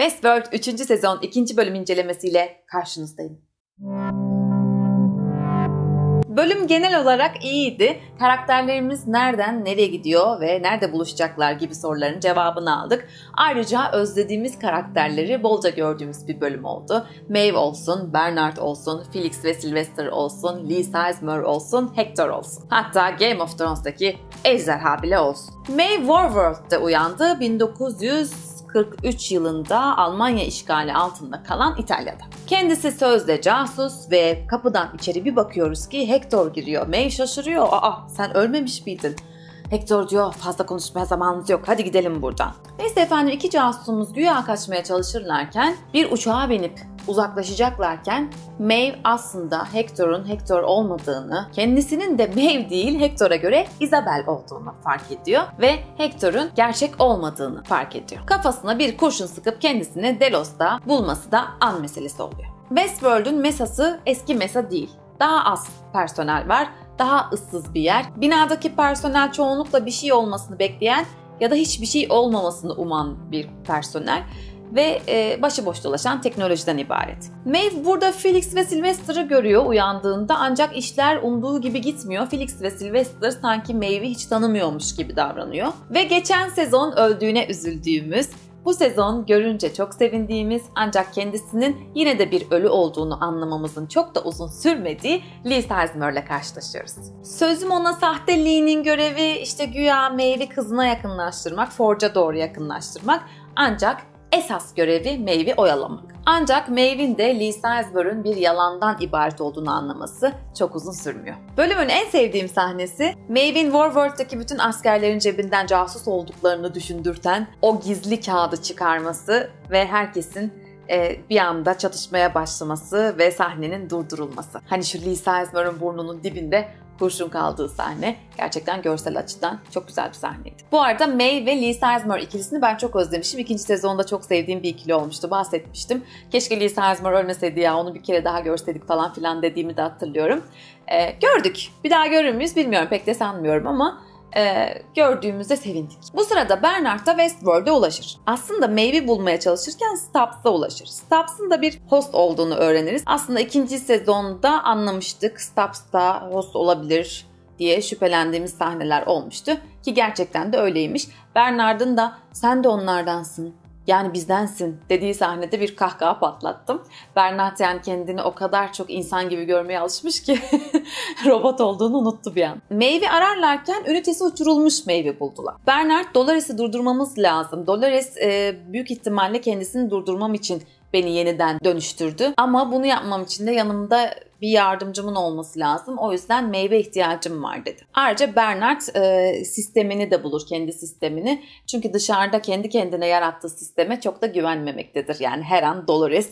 Westworld 3. sezon 2. bölüm incelemesiyle karşınızdayım. Bölüm genel olarak iyiydi. Karakterlerimiz nereden nereye gidiyor ve nerede buluşacaklar gibi soruların cevabını aldık. Ayrıca özlediğimiz karakterleri bolca gördüğümüz bir bölüm oldu. Maeve olsun, Bernard olsun, Felix ve Sylvester olsun, Lee Sizemore olsun, Hector olsun. Hatta Game of Thrones'daki ejderha bile olsun. Maeve Warworld'da uyandı. 1943 yılında Almanya işgali altında kalan İtalya'da. Kendisi sözde casus ve kapıdan içeri bir bakıyoruz ki Hector giriyor. Maeve şaşırıyor. Aa, sen ölmemiş miydin? Hector diyor, fazla konuşmaya zamanımız yok, hadi gidelim buradan. Neyse efendim, iki casusumuz güya kaçmaya çalışırlarken bir uçağa binip uzaklaşacaklarken Maeve aslında Hector'un Hector olmadığını, kendisinin de Maeve değil Hector'a göre Isabel olduğunu fark ediyor ve Hector'un gerçek olmadığını fark ediyor. Kafasına bir kurşun sıkıp kendisini Delos'ta bulması da an meselesi oluyor. Westworld'ün mesası eski mesa değil. Daha az personel var, daha ıssız bir yer. Binadaki personel çoğunlukla bir şey olmasını bekleyen ya da hiçbir şey olmamasını uman bir personel ve başıboş dolaşan teknolojiden ibaret. Maeve burada Felix ve Sylvester'ı görüyor uyandığında, ancak işler umduğu gibi gitmiyor. Felix ve Sylvester sanki Maeve'i hiç tanımıyormuş gibi davranıyor. Ve geçen sezon öldüğüne üzüldüğümüz, bu sezon görünce çok sevindiğimiz ancak kendisinin yine de bir ölü olduğunu anlamamızın çok da uzun sürmediği Lee Sizemore'la karşılaşıyoruz. Sözüm ona sahte Lee'nin görevi işte güya Maeve'i kızına yakınlaştırmak, Ford'a doğru yakınlaştırmak, ancak esas görevi Maeve'i oyalamak. Ancak Maeve'in de Lee Sizemore'un bir yalandan ibaret olduğunu anlaması çok uzun sürmüyor. Bölümün en sevdiğim sahnesi, Maeve'in Warworld'daki bütün askerlerin cebinden casus olduklarını düşündürten o gizli kağıdı çıkarması ve herkesin bir anda çatışmaya başlaması ve sahnenin durdurulması. Hani şu Lee Sizemore'un burnunun dibinde kurşun kaldığı sahne gerçekten görsel açıdan çok güzel bir sahneydi. Bu arada Maeve ve Lee Sizemore ikilisini ben çok özlemişim. İkinci sezonda çok sevdiğim bir ikili olmuştu, bahsetmiştim. Keşke Lee Sizemore ölmeseydi ya, onu bir kere daha görseydik falan filan dediğimi de hatırlıyorum. Gördük. Bir daha görür müyüz bilmiyorum, pek de sanmıyorum ama gördüğümüzde sevindik. Bu sırada Bernard da Westworld'e ulaşır. Aslında Maeve'i bulmaya çalışırken Stubbs'a ulaşır. Stubbs'ın da bir host olduğunu öğreniriz. Aslında ikinci sezonda anlamıştık, Stubbs da host olabilir diye şüphelendiğimiz sahneler olmuştu. Ki gerçekten de öyleymiş. Bernard'ın da sen de onlardansın, yani bizdensin dediği sahnede bir kahkaha patlattım. Bernard yani kendini o kadar çok insan gibi görmeye alışmış ki robot olduğunu unuttu bir an. Maeve'i ararlarken ünitesi uçurulmuş Maeve'i buldular. Bernard, Dolores'i durdurmamız lazım. Dolores büyük ihtimalle kendisini durdurmam için beni yeniden dönüştürdü. Ama bunu yapmam için de yanımda bir yardımcımın olması lazım. O yüzden Maeve'e ihtiyacım var dedi. Ayrıca Bernard sistemini de bulur, kendi sistemini. Çünkü dışarıda kendi kendine yarattığı sisteme çok da güvenmemektedir. Yani her an Dolores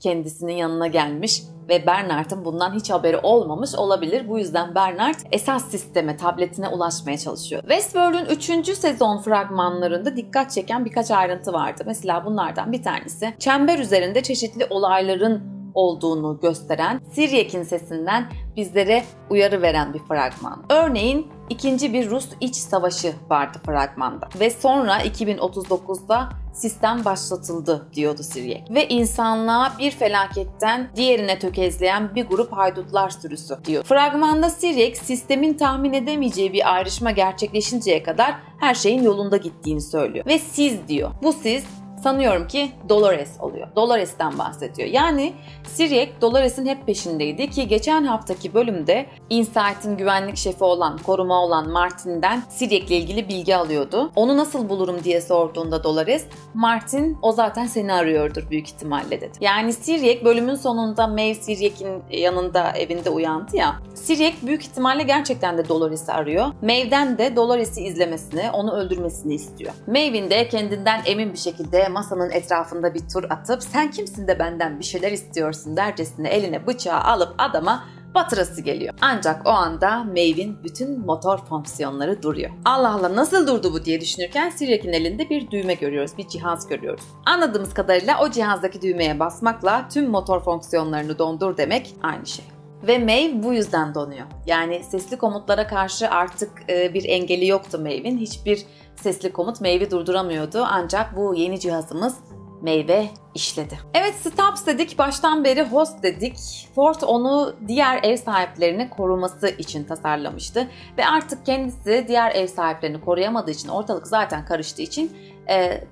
kendisinin yanına gelmiş ve Bernard'ın bundan hiç haberi olmamış olabilir. Bu yüzden Bernard esas sisteme, tabletine ulaşmaya çalışıyor. Westworld'ün 3. sezon fragmanlarında dikkat çeken birkaç ayrıntı vardı. Mesela bunlardan bir tanesi, çember üzerinde çeşitli olayların olduğunu gösteren, Siryek'in sesinden bizlere uyarı veren bir fragman. Örneğin 2. bir Rus iç savaşı vardı fragmanda ve sonra 2039'da sistem başlatıldı diyordu Siryek. Ve insanlığa bir felaketten diğerine tökezleyen bir grup haydutlar sürüsü diyor. Fragmanda Siryek sistemin tahmin edemeyeceği bir ayrışma gerçekleşinceye kadar her şeyin yolunda gittiğini söylüyor. Ve siz diyor. Bu siz sanıyorum ki Dolores oluyor. Dolores'ten bahsediyor. Yani Siryek Dolores'in hep peşindeydi ki geçen haftaki bölümde Incite'in güvenlik şefi olan, koruma olan Martin'den Siryek'le ilgili bilgi alıyordu. Onu nasıl bulurum diye sorduğunda Dolores, Martin o zaten seni arıyordur büyük ihtimalle dedi. Yani Siryek bölümün sonunda Maeve Siryek'in yanında evinde uyandı ya. Siryek büyük ihtimalle gerçekten de Dolores'i arıyor. Maeve'den de Dolores'i izlemesini, onu öldürmesini istiyor. Maeve'in de kendinden emin bir şekilde masanın etrafında bir tur atıp sen kimsin de benden bir şeyler istiyorsun dercesine eline bıçağı alıp adama batırası geliyor. Ancak o anda Maeve'in bütün motor fonksiyonları duruyor. Allah Allah, nasıl durdu bu diye düşünürken Siryek'in elinde bir düğme görüyoruz, bir cihaz görüyoruz. Anladığımız kadarıyla o cihazdaki düğmeye basmakla tüm motor fonksiyonlarını dondur demek aynı şey. Ve Maeve bu yüzden donuyor. Yani sesli komutlara karşı artık bir engeli yoktu Maeve'in. Hiçbir sesli komut Maeve'i durduramıyordu. Ancak bu yeni cihazımız meyve işledi. Evet, Stubbs dedik, baştan beri host dedik. Ford onu diğer ev sahiplerini koruması için tasarlamıştı. Ve artık kendisi diğer ev sahiplerini koruyamadığı için, ortalık zaten karıştığı için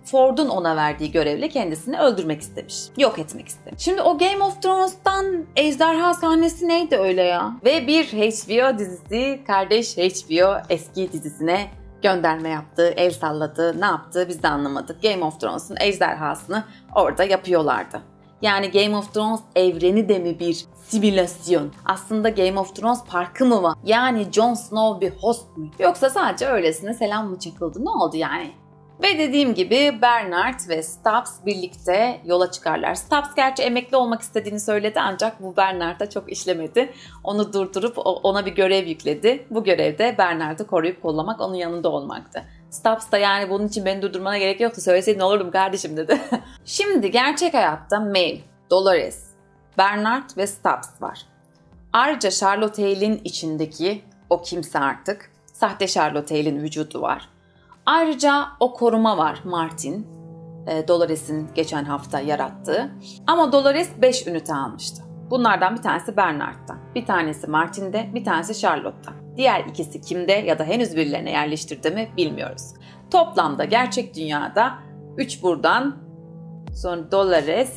Ford'un ona verdiği görevle kendisini öldürmek istemiş. Yok etmek istemiş. Şimdi o Game of Thrones'tan ejderha sahnesi neydi öyle ya? Ve bir HBO dizisi, kardeş HBO eski dizisine gönderme yaptı, el salladı, ne yaptı biz de anlamadık. Game of Thrones'un ejderhasını orada yapıyorlardı. Yani Game of Thrones evreni de mi bir simülasyon? Aslında Game of Thrones parkı mı var? Yani Jon Snow bir host mu? Yoksa sadece öylesine selam mı çakıldı? Ne oldu yani? Ve dediğim gibi Bernard ve Stubbs birlikte yola çıkarlar. Stubbs gerçi emekli olmak istediğini söyledi ancak bu Bernard'a çok işlemedi. Onu durdurup ona bir görev yükledi. Bu görevde Bernard'ı koruyup kollamak, onun yanında olmaktı. Stubbs da yani bunun için beni durdurmana gerek yoktu, söyleseydin olurdum kardeşim dedi. Şimdi gerçek hayatta Maeve, Dolores, Bernard ve Stubbs var. Ayrıca Charlotte Hale'in içindeki o kimse artık, sahte Charlotte Hale'in vücudu var. Ayrıca o koruma var, Martin, Dolores'in geçen hafta yarattığı. Ama Dolores 5 ünite almıştı. Bunlardan bir tanesi Bernard'da, bir tanesi Martin'de, bir tanesi Charlotte'da. Diğer ikisi kimde ya da henüz birilerine yerleştirdi mi bilmiyoruz. Toplamda gerçek dünyada 3 buradan, sonra Dolores,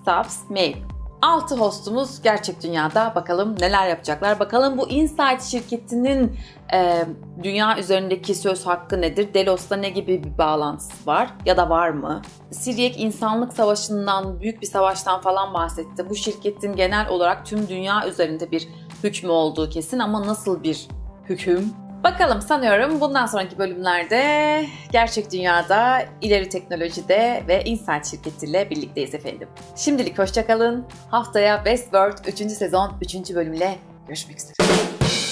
Stubbs, Maeve. 6 hostumuz gerçek dünyada. Bakalım neler yapacaklar. Bakalım bu Incite şirketinin dünya üzerindeki söz hakkı nedir? Delos'la ne gibi bir bağlantısı var? Ya da var mı? Siryek insanlık savaşından, büyük bir savaştan falan bahsetti. Bu şirketin genel olarak tüm dünya üzerinde bir hükmü olduğu kesin ama nasıl bir hüküm? Bakalım, sanıyorum bundan sonraki bölümlerde gerçek dünyada, ileri teknolojide ve Incite şirketiyle birlikteyiz efendim. Şimdilik hoşça kalın. Haftaya Westworld 3. sezon 3. bölümle görüşmek üzere.